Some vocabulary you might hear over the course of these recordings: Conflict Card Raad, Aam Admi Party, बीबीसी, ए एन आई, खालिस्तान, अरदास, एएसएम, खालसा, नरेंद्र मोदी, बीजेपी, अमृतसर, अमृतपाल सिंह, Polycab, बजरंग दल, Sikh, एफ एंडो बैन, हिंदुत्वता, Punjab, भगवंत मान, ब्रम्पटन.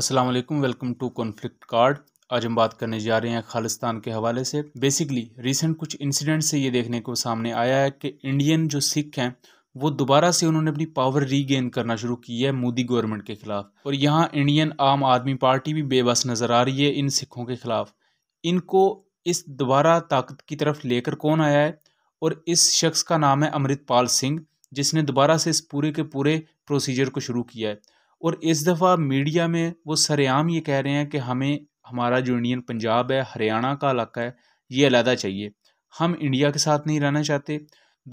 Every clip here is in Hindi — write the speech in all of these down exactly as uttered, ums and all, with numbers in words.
अस्सलाम वालेकुम, वेलकम टू कॉन्फ्लिक्ट कार्ड। आज हम बात करने जा रहे हैं खालिस्तान के हवाले से। बेसिकली रिसेंट कुछ इंसिडेंट से ये देखने को सामने आया है कि इंडियन जो सिख हैं वो दोबारा से उन्होंने अपनी पावर रीगेन करना शुरू की है मोदी गवर्नमेंट के खिलाफ। और यहाँ इंडियन आम आदमी पार्टी भी बेबस नज़र आ रही है इन सिखों के खिलाफ। इनको इस दोबारा ताकत की तरफ लेकर कौन आया है? और इस शख्स का नाम है अमृतपाल सिंह, जिसने दोबारा से इस पूरे के पूरे प्रोसीजर को शुरू किया है। और इस दफ़ा मीडिया में वो सरेआम ये कह रहे हैं कि हमें हमारा जो इंडियन पंजाब है, हरियाणा का इलाका है, ये अलहदा चाहिए, हम इंडिया के साथ नहीं रहना चाहते।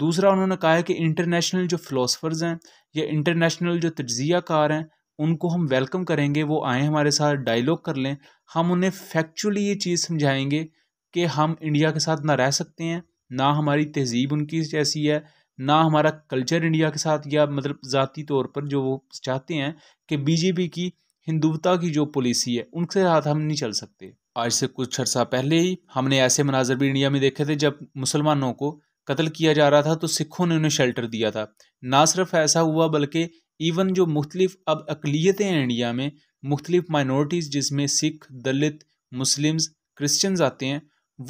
दूसरा, उन्होंने कहा है कि इंटरनेशनल जो फ़िलासफ़र्स हैं या इंटरनेशनल जो तजियाकार हैं उनको हम वेलकम करेंगे, वो आएँ हमारे साथ डायलॉग कर लें, हम उन्हें फैक्चुअली ये चीज़ समझाएँगे कि हम इंडिया के साथ ना रह सकते हैं, ना हमारी तहजीब उनकी जैसी है, ना हमारा कल्चर इंडिया के साथ, या मतलब ज़ाती तौर पर जो वो चाहते हैं कि बीजेपी की हिंदुत्वता की जो पॉलिसी है उनके साथ हम नहीं चल सकते। आज से कुछ अर्सा पहले ही हमने ऐसे मनाजर भी इंडिया में देखे थे जब मुसलमानों को कत्ल किया जा रहा था तो सिखों ने उन्हें शेल्टर दिया था। ना सिर्फ ऐसा हुआ बल्कि इवन जो मुख्तलिफ अब अकलीतें हैं इंडिया में, मुख्तलिफ माइनॉरिटीज़ जिसमें सिख, दलित, मुस्लिम्स, क्रिश्चियंस आते हैं,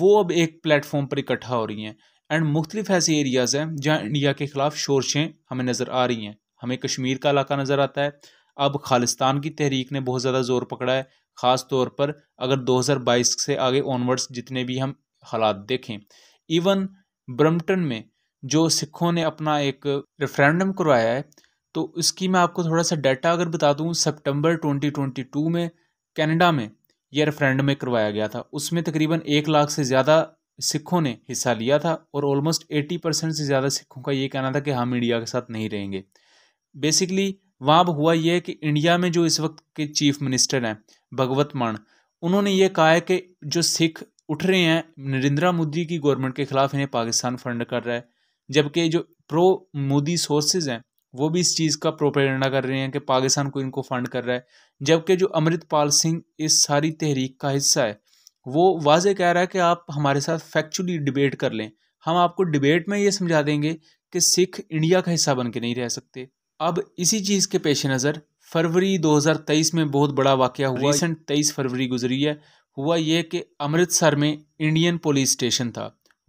वो अब एक प्लेटफॉर्म पर इकट्ठा हो रही हैं। एंड मुख्तलिफ ऐसे एरियाज़ हैं जहाँ इंडिया के ख़िलाफ़ शोरशें हमें नज़र आ रही हैं। हमें कश्मीर का इलाका नज़र आता है, अब खालिस्तान की तहरीक ने बहुत ज़्यादा ज़ोर पकड़ा है, ख़ास तौर पर अगर दो हज़ार बाईस से आगे ऑनवर्ड्स जितने भी हम हालात देखें। इवन ब्रम्पटन में जो सिखों ने अपना एक रेफरेंडम करवाया है, तो इसकी मैं आपको थोड़ा सा डाटा अगर बता दूँ, सितंबर ट्वेंटी ट्वेंटी टू में कनाडा में यह रेफरेंडम में करवाया गया था। उसमें तकरीबन एक लाख से ज़्यादा सिखों ने हिस्सा लिया था और ऑलमोस्ट अस्सी परसेंट से ज़्यादा सिखों का ये कहना था कि हम इंडिया के साथ नहीं रहेंगे। बेसिकली वहाँ पर हुआ यह कि इंडिया में जो इस वक्त के चीफ मिनिस्टर हैं भगवंत मान, उन्होंने ये कहा है कि जो सिख उठ रहे हैं नरेंद्र मोदी की गवर्नमेंट के ख़िलाफ़, इन्हें पाकिस्तान फंड कर रहा है, जबकि जो प्रो मोदी सोर्सेज हैं वो भी इस चीज़ का प्रोपेगेंडा कर रहे हैं कि पाकिस्तान को इनको फंड कर रहा है। जबकि जो अमृतपाल सिंह इस सारी तहरीक का हिस्सा है वो वाजे कह रहा है कि आप हमारे साथ फैक्चुअली डिबेट कर लें, हम आपको डिबेट में ये समझा देंगे कि सिख इंडिया का हिस्सा बन के नहीं रह सकते। अब इसी चीज़ के पेश नज़र फरवरी दो हज़ार तेईस में बहुत बड़ा वाक़या हुआ। रिसेंट तेईस फरवरी गुजरी है। हुआ ये कि अमृतसर में इंडियन पुलिस स्टेशन था,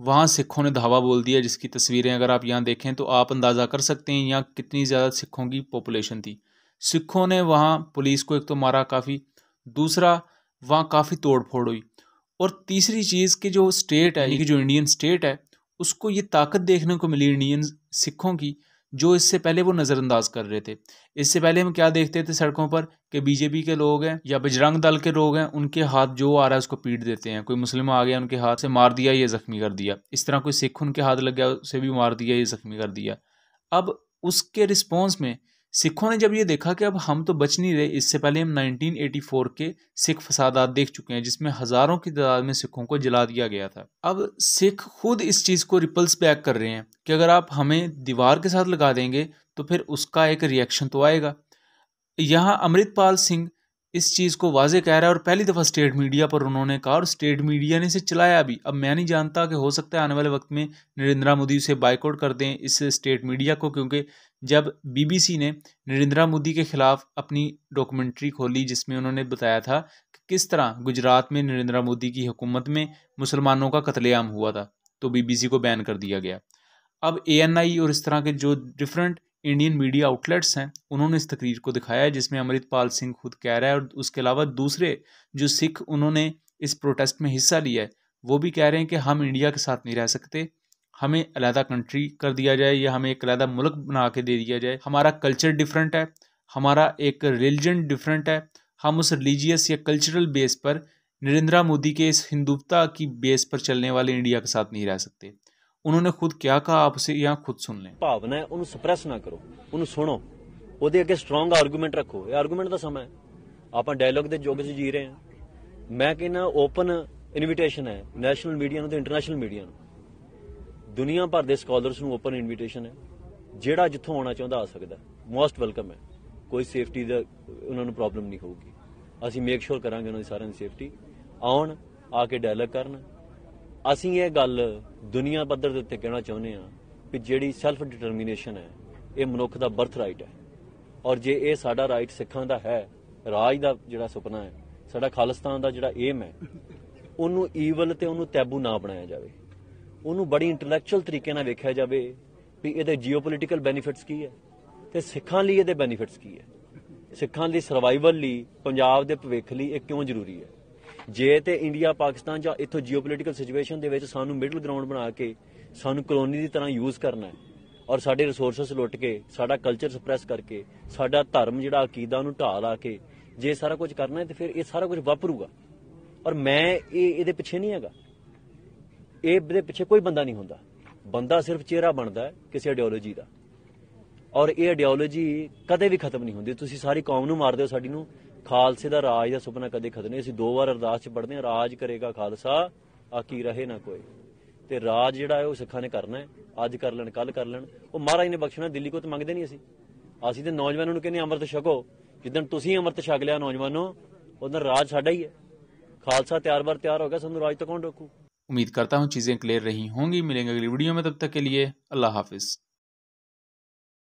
वहाँ सिखों ने धावा बोल दिया, जिसकी तस्वीरें अगर आप यहाँ देखें तो आप अंदाज़ा कर सकते हैं यहाँ कितनी ज़्यादा सिखों की पॉपुलेशन थी। सिखों ने वहाँ पुलिस को एक तो मारा काफ़ी, दूसरा वहाँ काफ़ी तोड़फोड़ हुई, और तीसरी चीज़ कि जो स्टेट है, ये जो इंडियन स्टेट है, उसको ये ताकत देखने को मिली इंडियन सिखों की जो इससे पहले वो नज़रअंदाज कर रहे थे। इससे पहले हम क्या देखते थे सड़कों पर कि बीजेपी के लोग हैं या बजरंग दल के लोग हैं, उनके हाथ जो आ रहा है उसको पीट देते हैं, कोई मुस्लिम आ गया उनके हाथ से मार दिया, ये ज़ख्मी कर दिया, इस तरह कोई सिख उनके हाथ लग गया उसे भी मार दिया, ये ज़ख्मी कर दिया। अब उसके रिस्पॉन्स में सिखों ने जब ये देखा कि अब हम तो बच नहीं रहे, इससे पहले हम नाइनटीन एटी फोर के सिख फसादात देख चुके हैं जिसमें हज़ारों की तादाद में सिखों को जला दिया गया था। अब सिख खुद इस चीज़ को रिपल्स बैक कर रहे हैं कि अगर आप हमें दीवार के साथ लगा देंगे तो फिर उसका एक रिएक्शन तो आएगा। यहाँ अमृतपाल सिंह इस चीज़ को वाजे कह रहा है और पहली दफ़ा स्टेट मीडिया पर उन्होंने कहा और स्टेट मीडिया ने इसे चलाया भी। अब मैं नहीं जानता कि हो सकता है आने वाले वक्त में नरेंद्र मोदी उसे बाइकआउट कर दें, इस स्टेट मीडिया को, क्योंकि जब बीबीसी ने नरेंद्र मोदी के ख़िलाफ़ अपनी डॉक्यूमेंट्री खोली जिसमें उन्होंने बताया था कि किस तरह गुजरात में नरेंद्र मोदी की हुकूमत में मुसलमानों का कत्लेआम हुआ था, तो बीबीसी को बैन कर दिया गया। अब ए एन आई और इस तरह के जो डिफरेंट इंडियन मीडिया आउटलेट्स हैं उन्होंने इस तकरीर को दिखाया है जिसमें अमृतपाल सिंह खुद कह रहा है, और उसके अलावा दूसरे जो सिख उन्होंने इस प्रोटेस्ट में हिस्सा लिया है वो भी कह रहे हैं कि हम इंडिया के साथ नहीं रह सकते, हमें अलहदा कंट्री कर दिया जाए या हमें एक अलहदा मुल्क बना के दे दिया जाए, हमारा कल्चर डिफरेंट है, हमारा एक रिलीजन डिफरेंट है, हम उस रिलीजियस या कल्चरल बेस पर नरेंद्र मोदी के इस हिंदुत्वता की बेस पर चलने वाले इंडिया के साथ नहीं रह सकते। उन्होंने खुद क्या कहा आप उसे यहाँ खुद सुन लें। भावना है उन्हें सप्रेस ना करो, उन्हें सुनो, उसके आगे स्ट्रांग आर्गूमेंट रखो। ये आर्गूमेंट का समय आप डायलॉग के युग जी रहे हैं। मैं कहना ओपन इनविटेशन है नैशनल मीडिया नूं ते इंटरनेशनल मीडिया नूं, दुनिया भर के स्कॉलर्स नूं ओपन इनविटेशन है, जिहड़ा जित्थों आना चाहता आ सकदा, मोस्ट वेलकम है। कोई सेफ्टी दा उन्हां नूं प्रॉब्लम नहीं होगी, असीं मेक श्योर करांगे उन्हां दी सारियां दी सेफ्टी। आउण आ के डायलॉग करन। ਅਸੀਂ ਇਹ ਗੱਲ ਦੁਨੀਆ ਪੱਧਰ ਦੇ ਉੱਤੇ ਕਹਿਣਾ ਚਾਹੁੰਦੇ ਹਾਂ ਕਿ ਜਿਹੜੀ ਸੈਲਫ ਡਿਟਰਮੀਨੇਸ਼ਨ ਹੈ ਇਹ ਮਨੁੱਖ ਦਾ ਬਰਥ ਰਾਈਟ ਹੈ, ਔਰ ਜੇ ਇਹ ਸਾਡਾ ਰਾਈਟ ਸਿੱਖਾਂ ਦਾ ਹੈ ਰਾਜ ਦਾ ਜਿਹੜਾ ਸੁਪਨਾ ਹੈ, ਸਾਡਾ ਖਾਲਿਸਤਾਨ ਦਾ ਜਿਹੜਾ ਏਮ ਹੈ, ਉਹਨੂੰ ਈਵਲ ਤੇ ਉਹਨੂੰ ਤੈਬੂ ਨਾ ਬਣਾਇਆ ਜਾਵੇ। ਉਹਨੂੰ ਬੜੀ ਇੰਟੈਲੈਕਚੁਅਲ ਤਰੀਕੇ ਨਾਲ ਵੇਖਿਆ ਜਾਵੇ ਵੀ ਇਹਦੇ ਜੀਓਪੋਲਿਟੀਕਲ ਬੈਨੀਫਿਟਸ ਕੀ ਹੈ ਤੇ ਸਿੱਖਾਂ ਲਈ ਇਹਦੇ ਬੈਨੀਫਿਟਸ ਕੀ ਹੈ। ਸਿੱਖਾਂ ਲਈ ਸਰਵਾਈਵਲ ਲਈ, ਪੰਜਾਬ ਦੇ ਭਵਿੱਖ ਲਈ ਇਹ ਕਿਉਂ ਜ਼ਰੂਰੀ ਹੈ। ਜੇ ਤੇ ਇੰਡੀਆ ਪਾਕਿਸਤਾਨ ਜਾਂ ਇੱਥੋਂ ਜੀਓਪੋਲਿਟੀਕਲ ਸਿਚੁਏਸ਼ਨ ਦੇ ਵਿੱਚ ਸਾਨੂੰ ਮਿਡਲ ਗਰਾਊਂਡ ਬਣਾ ਕੇ ਸਾਨੂੰ ਕਲੋਨੀ ਦੀ ਤਰ੍ਹਾਂ ਯੂਜ਼ ਕਰਨਾ ਹੈ ਔਰ ਸਾਡੇ ਰਿਸੋਰਸਸ ਲੁੱਟ ਕੇ, ਸਾਡਾ ਕਲਚਰ ਸਪਰੈਸ ਕਰਕੇ, ਸਾਡਾ ਧਰਮ ਜਿਹੜਾ ਅਕੀਦਾ ਨੂੰ ਢਾਹ ਲਾ ਕੇ ਜੇ ਸਾਰਾ ਕੁਝ ਕਰਨਾ ਹੈ ਤੇ ਫਿਰ ਇਹ ਸਾਰਾ ਕੁਝ ਵਾਪਰੂਗਾ। ਔਰ ਮੈਂ ਇਹ ਇਹਦੇ ਪਿੱਛੇ ਨਹੀਂ ਹੈਗਾ, ਇਹਦੇ ਪਿੱਛੇ ਕੋਈ ਬੰਦਾ ਨਹੀਂ ਹੁੰਦਾ। ਬੰਦਾ ਸਿਰਫ ਚਿਹਰਾ ਬਣਦਾ ਹੈ ਕਿਸੇ ਆਈਡੀਓਲੋਜੀ ਦਾ, ਔਰ ਇਹ ਆਈਡੀਓਲੋਜੀ ਕਦੇ ਵੀ ਖਤਮ ਨਹੀਂ ਹੁੰਦੀ। ਤੁਸੀਂ ਸਾਰੀ ਕੌਮ ਨੂੰ ਮਾਰਦੇ ਹੋ, ਸਾਡੀ ਨੂੰ। ਖਾਲਸੇ ਦਾ ਰਾਜ ਦਾ ਸੁਪਨਾ ਕਦੇ ਖਤਮ ਨਹੀਂ। ਅਸੀਂ ਦੋ ਵਾਰ ਅਰਦਾਸ ਚ ਪੜ੍ਹਦੇ ਹਾਂ, ਰਾਜ ਕਰੇਗਾ ਖਾਲਸਾ ਆਕੀ ਰਹੇ ਨਾ ਕੋਈ। ਤੇ ਰਾਜ ਜਿਹੜਾ ਹੈ ਉਹ ਸਿੱਖਾਂ ਨੇ ਕਰਨਾ ਹੈ, ਅੱਜ ਕਰ ਲੈਣ ਕੱਲ ਕਰ ਲੈਣ, ਉਹ ਮਹਾਰਾਜ ਨੇ ਬਖਸ਼ਣਾ। ਦਿੱਲੀ ਕੋ ਤਾਂ ਮੰਗਦੇ ਨਹੀਂ ਅਸੀਂ ਅਸੀਂ ਤੇ ਨੌਜਵਾਨਾਂ ਨੂੰ ਕਹਿੰਦੇ ਅੰਮ੍ਰਿਤ ਛਕੋ। ਜਿੱਦਣ ਤੁਸੀਂ ਅੰਮ੍ਰਿਤ ਛਕ ਲਿਆ ਨੌਜਵਾਨੋ, ਉਦੋਂ ਰਾਜ ਸਾਡਾ ਹੀ ਹੈ। खालसा तैयार बार तैयार होगा, सब राज तो कौन रोकू। उम्मीद करता हूँ चीज़ें क्लियर रही होंगी। मिलेंगे अगली वीडियो में, तब तक के लिए अल्लाह हाफिज़।